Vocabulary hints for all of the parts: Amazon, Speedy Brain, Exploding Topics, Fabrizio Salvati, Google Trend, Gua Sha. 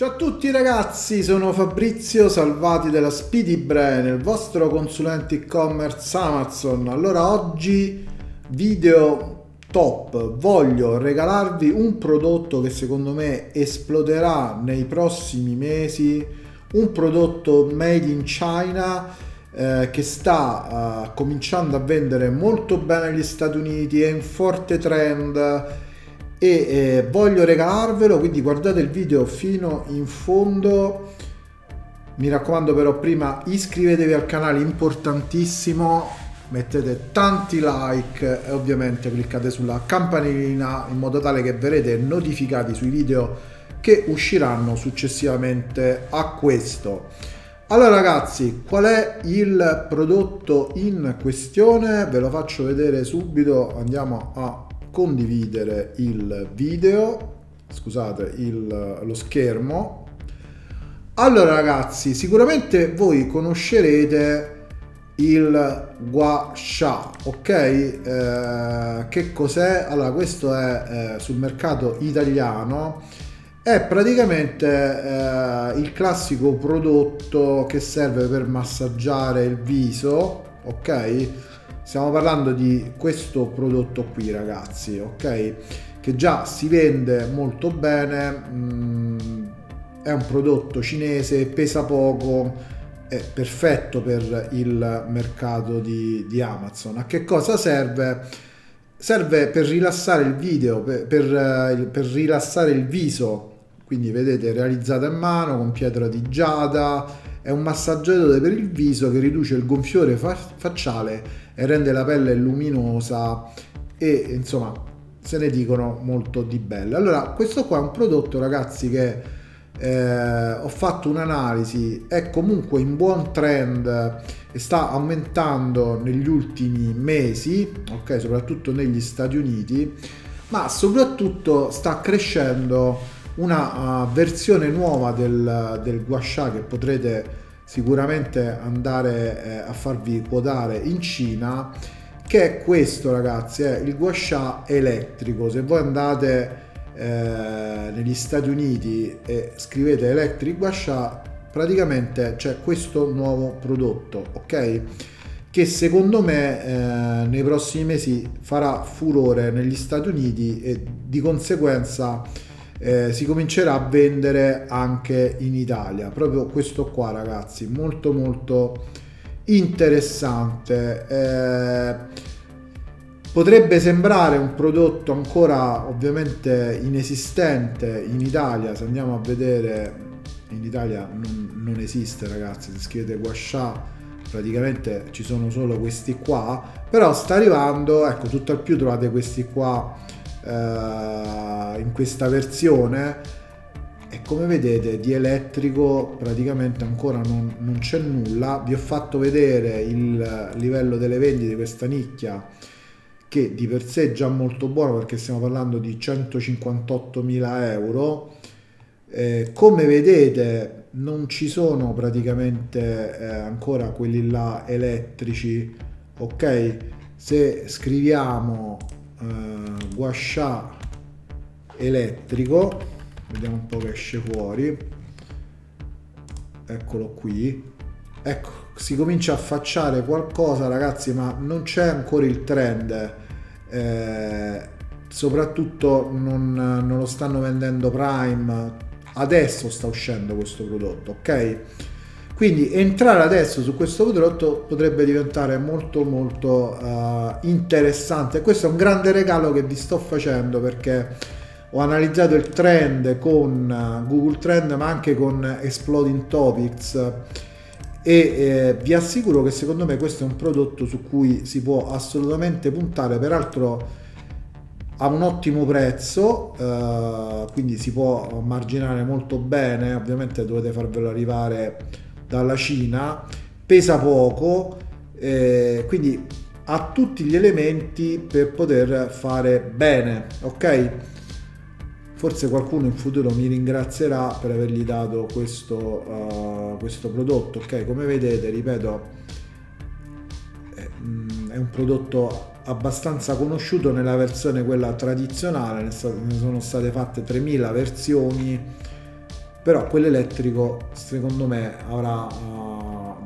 Ciao a tutti ragazzi, sono Fabrizio Salvati della Speedy Brain, il vostro consulente e-commerce Amazon. Allora, oggi video top, voglio regalarvi un prodotto che secondo me esploderà nei prossimi mesi, un prodotto made in China che sta cominciando a vendere molto bene negli Stati Uniti, è in forte trend e voglio regalarvelo, quindi guardate il video fino in fondo. Mi raccomando però prima iscrivetevi al canale, importantissimo, mettete tanti like e ovviamente cliccate sulla campanellina in modo tale che verrete notificati sui video che usciranno successivamente a questo. Allora ragazzi, qual è il prodotto in questione? Ve lo faccio vedere subito, andiamo a condividere il video, scusate, lo schermo. Allora ragazzi, sicuramente voi conoscerete il Gua Sha, ok? Che cos'è? Allora, questo è sul mercato italiano, è praticamente il classico prodotto che serve per massaggiare il viso, ok? Stiamo parlando di questo prodotto qui ragazzi, ok, che già si vende molto bene, è un prodotto cinese, pesa poco, è perfetto per il mercato di Amazon. A che cosa serve? Serve per rilassare il video, per rilassare il viso, quindi vedete, realizzata a mano con pietra di giada. È un massaggiatore per il viso che riduce il gonfiore facciale e rende la pelle luminosa, e insomma se ne dicono molto di belle. Allora, questo qua è un prodotto ragazzi che ho fatto un'analisi, è comunque in buon trend e sta aumentando negli ultimi mesi, ok, soprattutto negli Stati Uniti, ma soprattutto sta crescendo una versione nuova del Gua Sha che potrete sicuramente andare a farvi quotare in Cina, che è questo ragazzi, è il Gua Sha elettrico. Se voi andate negli Stati Uniti e scrivete electric Gua Sha, praticamente c'è questo nuovo prodotto, ok, che secondo me nei prossimi mesi farà furore negli Stati Uniti e di conseguenza si comincerà a vendere anche in Italia. Proprio questo qua ragazzi, molto molto interessante. Potrebbe sembrare un prodotto ancora ovviamente inesistente in Italia, se andiamo a vedere in Italia non esiste ragazzi, se scrivete Gua Sha praticamente ci sono solo questi qua, però sta arrivando, ecco, tutt'al più trovate questi qua in questa versione, e come vedete di elettrico praticamente ancora non c'è nulla. Vi ho fatto vedere il livello delle vendite di questa nicchia, che di per sé è già molto buono perché stiamo parlando di 158.000 euro. Come vedete non ci sono praticamente ancora quelli là elettrici, ok? Se scriviamo Gua Sha elettrico, vediamo un po' che esce fuori. Eccolo qui, ecco, si comincia a affacciare qualcosa ragazzi, ma non c'è ancora il trend, soprattutto non lo stanno vendendo Prime. Adesso sta uscendo questo prodotto, ok? Quindi entrare adesso su questo prodotto potrebbe diventare molto molto interessante. Questo è un grande regalo che vi sto facendo perché ho analizzato il trend con Google Trend ma anche con Exploding Topics e vi assicuro che secondo me questo è un prodotto su cui si può assolutamente puntare, peraltro a un ottimo prezzo, quindi si può marginare molto bene. Ovviamente dovete farvelo arrivare dalla Cina, pesa poco, quindi ha tutti gli elementi per poter fare bene, ok? Forse qualcuno in futuro mi ringrazierà per avergli dato questo prodotto, ok? Come vedete, ripeto, è un prodotto abbastanza conosciuto nella versione quella tradizionale, ne sono state fatte 3.000 versioni, però quello elettrico secondo me avrà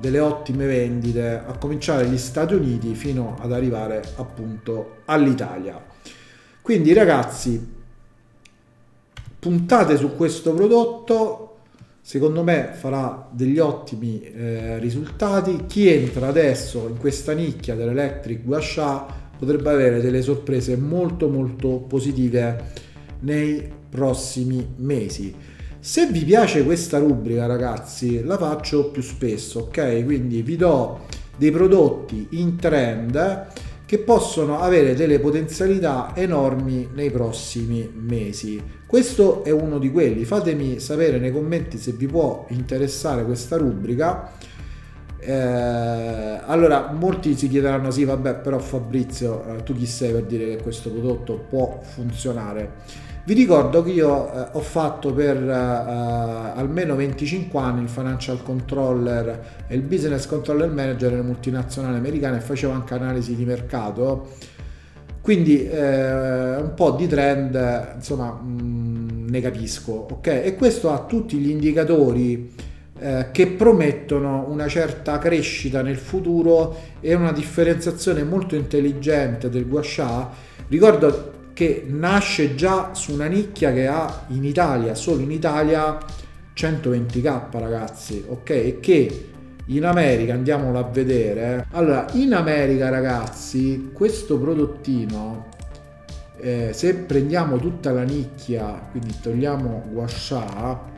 delle ottime vendite, a cominciare gli Stati Uniti fino ad arrivare appunto all'Italia. Quindi ragazzi, puntate su questo prodotto, secondo me farà degli ottimi risultati. Chi entra adesso in questa nicchia dell'electric Gua Sha potrebbe avere delle sorprese molto molto positive nei prossimi mesi. Se vi piace questa rubrica ragazzi, la faccio più spesso, ok? Quindi vi do dei prodotti in trend che possono avere delle potenzialità enormi nei prossimi mesi. Questo è uno di quelli. Fatemi sapere nei commenti se vi può interessare questa rubrica. Allora, molti si chiederanno: sì, vabbè, però Fabrizio, tu chi sei per dire che questo prodotto può funzionare? Vi ricordo che io ho fatto per almeno 25 anni il financial controller e il business controller manager nelle multinazionali americane, e facevo anche analisi di mercato, quindi un po' di trend insomma ne capisco, ok? E questo ha tutti gli indicatori che promettono una certa crescita nel futuro e una differenziazione molto intelligente del Gua Sha. Ricordo che nasce già su una nicchia che ha in Italia, solo in Italia, 120k ragazzi, ok? E che in America, andiamolo a vedere, allora in America ragazzi questo prodottino, se prendiamo tutta la nicchia, quindi togliamo Gua Sha,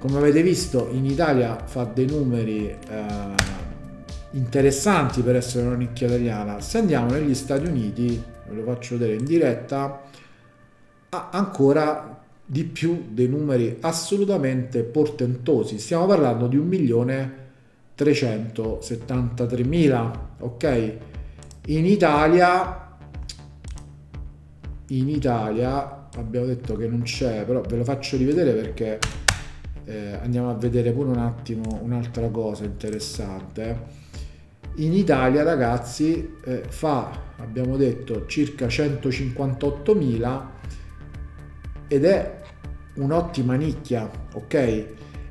come avete visto in Italia fa dei numeri interessanti per essere una nicchia italiana. Se andiamo negli Stati Uniti, ve lo faccio vedere in diretta, ha ancora di più dei numeri assolutamente portentosi. Stiamo parlando di 1.373.000, ok? In Italia abbiamo detto che non c'è, però ve lo faccio rivedere perché andiamo a vedere pure un attimo un'altra cosa interessante. In Italia ragazzi fa, abbiamo detto, circa 158.000 ed è un'ottima nicchia, ok?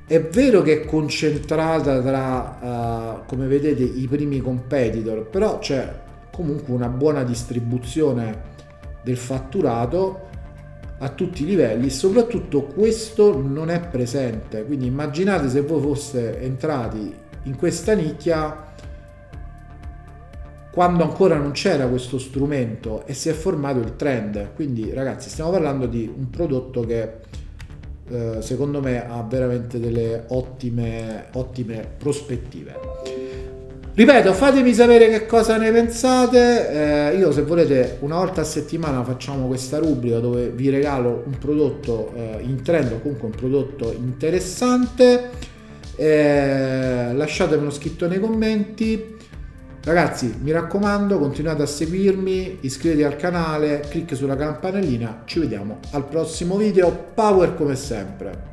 È vero che è concentrata tra, come vedete, i primi competitor, però c'è comunque una buona distribuzione del fatturato a tutti i livelli, e soprattutto questo non è presente. Quindi immaginate se voi foste entrati in questa nicchia quando ancora non c'era questo strumento e si è formato il trend. Quindi ragazzi stiamo parlando di un prodotto che secondo me ha veramente delle ottime prospettive. Ripeto, fatemi sapere che cosa ne pensate, io se volete una volta a settimana facciamo questa rubrica dove vi regalo un prodotto in trend o comunque un prodotto interessante. Lasciatemi uno scritto nei commenti. Ragazzi, mi raccomando, continuate a seguirmi, iscrivetevi al canale, clic sulla campanellina, ci vediamo al prossimo video, power come sempre!